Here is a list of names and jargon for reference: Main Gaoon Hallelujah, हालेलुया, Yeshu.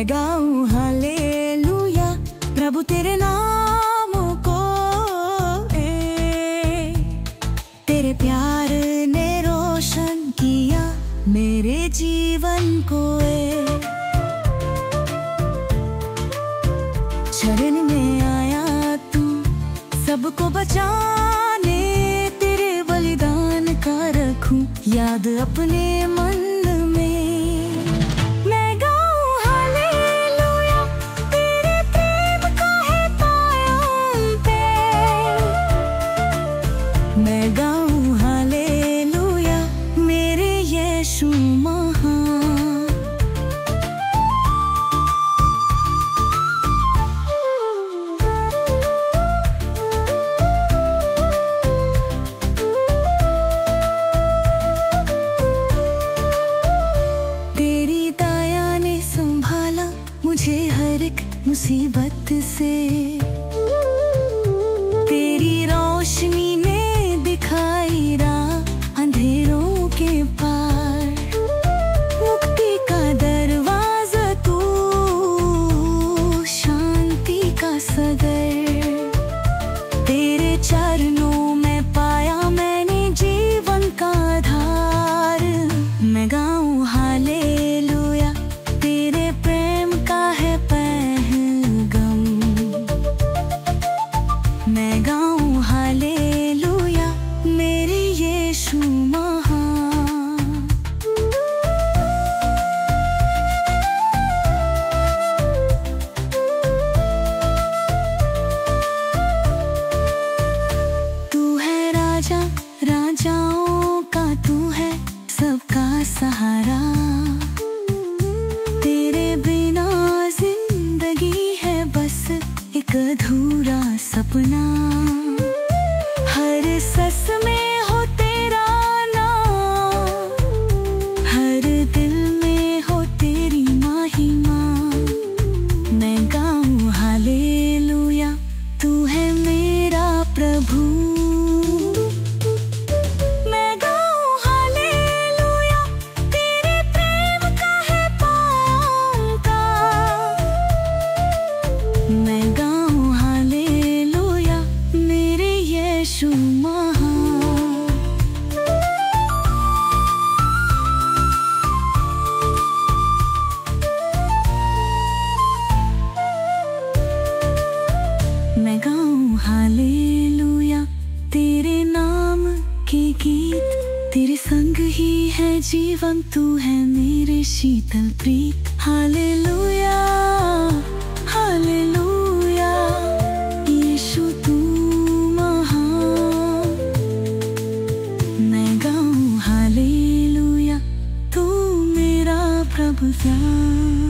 मैं गाऊं हालेलुया प्रभु तेरे नाम को, तेरे प्यार ने रोशन किया मेरे जीवन को। शरण में आया तू सबको बचाने, तेरे बलिदान का रखूं याद अपने मन। मैं गाऊं हालेलुया मेरे यीशु महान। तेरी दया ने संभाला मुझे हर एक मुसीबत से, तेरी रोशनी अंधेरों के पार। मुक्ति का दरवाजा तू, शांति का सगर। तेरे चरणों में पाया मैंने जीवन का आधार। मैं गाऊं हालेलुया तेरे प्रेम का है पहलगम। मैं गाऊं हालेलुया मेरे यीशु महान। तू है राजा राजाओं का, तू है सबका सहारा। तेरे बिना जिंदगी है बस एक अधूरा सपना। हर सस में मैं गाऊं हालेलुया तेरे नाम के गीत। तेरे संग ही है जीवन, तू है मेरे शीतल प्रीत। हालेलुया हालेलुया यीशु तू महान। मैं गाऊं हालेलुया तू मेरा प्रभु।